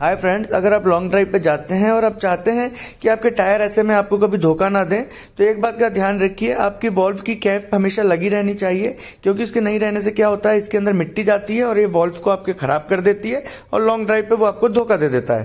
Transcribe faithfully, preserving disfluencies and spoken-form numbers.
Hi friends, अगर आप long drive पे जाते हैं और आप चाहते हैं कि आपके टायर ऐसे में आपको कभी धोखा ना दें, तो एक बात का ध्यान रखिए, आपकी वॉल्व की कैप हमेशा लगी रहनी चाहिए, क्योंकि इसके नहीं रहने से क्या होता है, इसके अंदर मिट्टी जाती है और ये वॉल्व को आपके खराब कर देती है और लॉन्ग ड्राइव पे वो आपको धोखा दे देता है।